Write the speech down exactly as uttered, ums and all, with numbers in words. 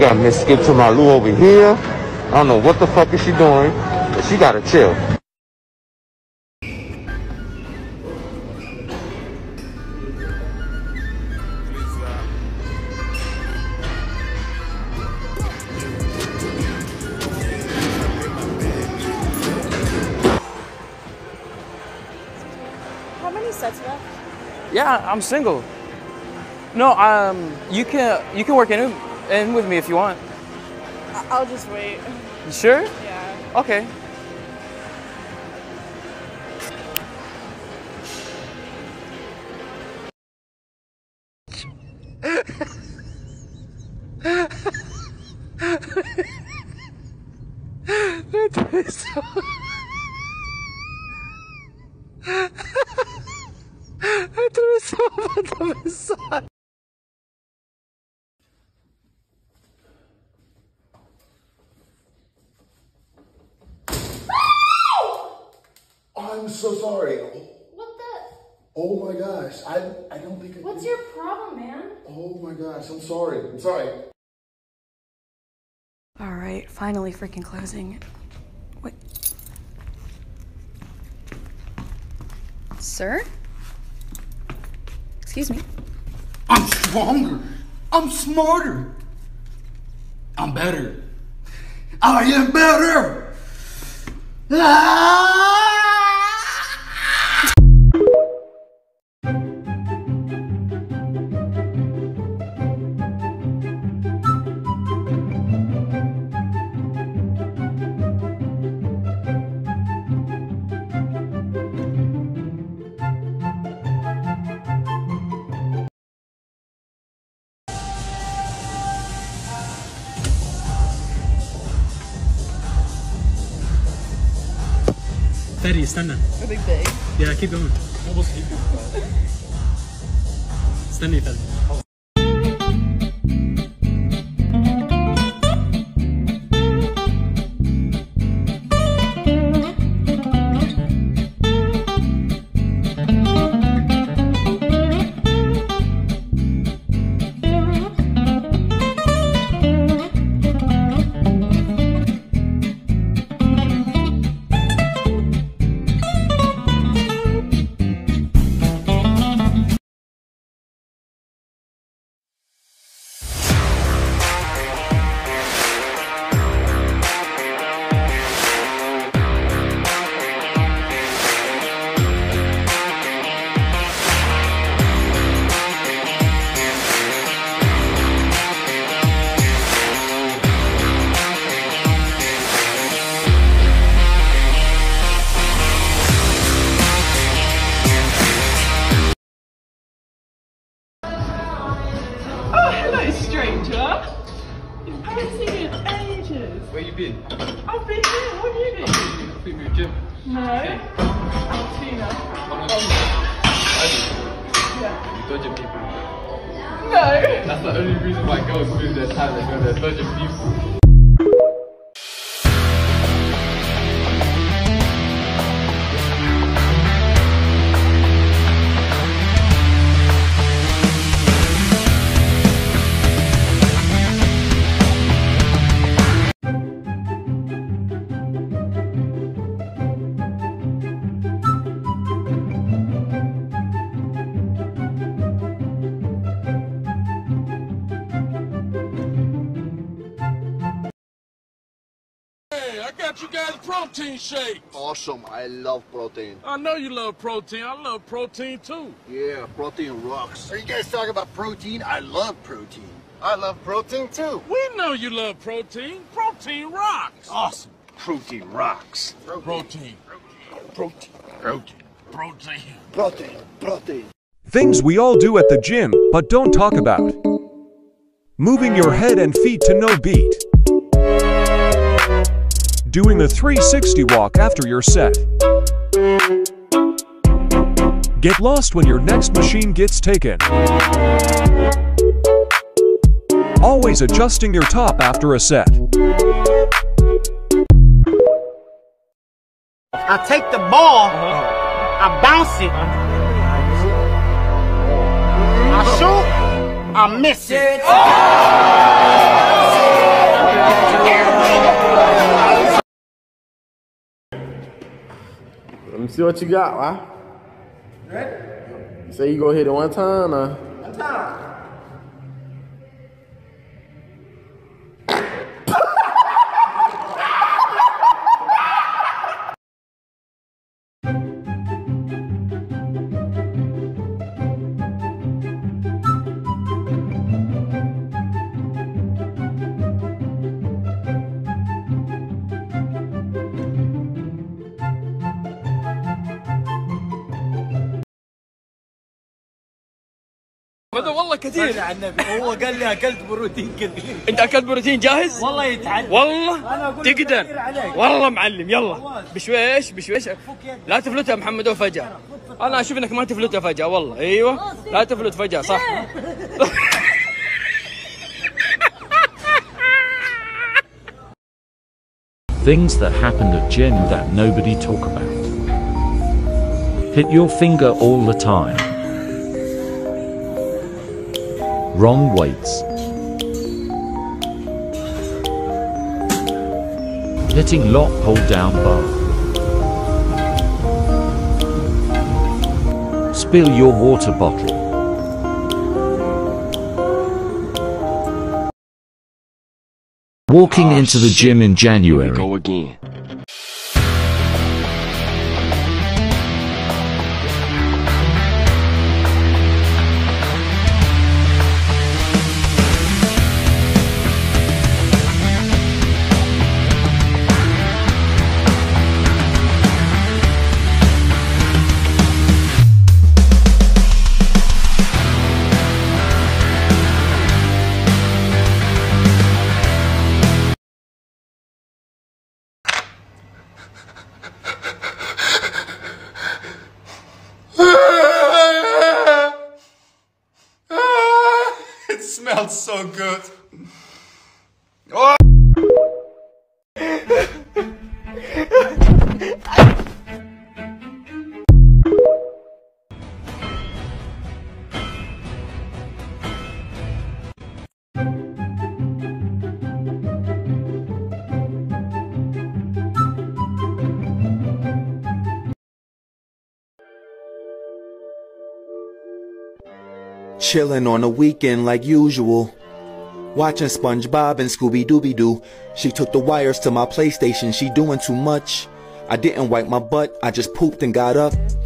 Got Miss Skip to my Lou over here. I don't know what the fuck is she doing, but she gotta chill. How many sets left? Yeah, I'm single. No, um, you can you can work in in with me if you want. I'll just wait. You sure? Yeah. Okay. That is so. That is so. That is so. I'm so sorry. What the? Oh my gosh. I I don't think I What's did. Your problem, man? Oh my gosh. I'm sorry. I'm sorry. All right. Finally freaking closing. Wait. Sir? Excuse me. I'm stronger. I'm smarter. I'm better. I am better. Ah! thirty, stand up. I think big. Yeah, keep going. Almost keep going. Stand up. Stranger, I haven't seen you in ages. Where you been? I've been here. What have you been? I've been with Jim. No. Tina. Yeah. You dodging people. No. That's the only reason why girls lose their time. They're dodging people. I got you guys protein shake. Awesome. I love protein. I know you love protein. I love protein too. Yeah, protein rocks. Are you guys talking about protein? I love protein. I love protein too. We know you love protein. Protein rocks. Awesome. Protein rocks. Protein. Protein. Protein. Protein. Protein. Protein. Protein. Things we all do at the gym, but don't talk about. Moving your head and feet to no beat. Doing the three sixty walk after your set. Get lost when your next machine gets taken. Always adjusting your top after a set. I take the ball, I bounce it, I shoot, I miss it. Oh! Let me see what you got, why? Ready? You say you gonna hit it one time, or? One time. هذا والله كثير على النبي. هو قال لي اكلت بروتين كثير. انت اكلت بروتين جاهز؟ والله يتعلم. والله تقدر. والله معلم. يلا بشويش بشويش. لا تفلتها محمد فجأة. انا اشوف انك ما تفلتها فجأة والله. ايوه لا تفلت فجأة صح. Things that happened at gym that nobody talk about. Hit your finger all the time. Wrong weights. Hitting lock hold down bar. Spill your water bottle. Walking oh, into the gym in January. Go again. Smells so good. Oh. Chillin' on a weekend like usual, watching SpongeBob and Scooby-Dooby-Doo. She took the wires to my PlayStation, she doing too much. I didn't wipe my butt, I just pooped and got up.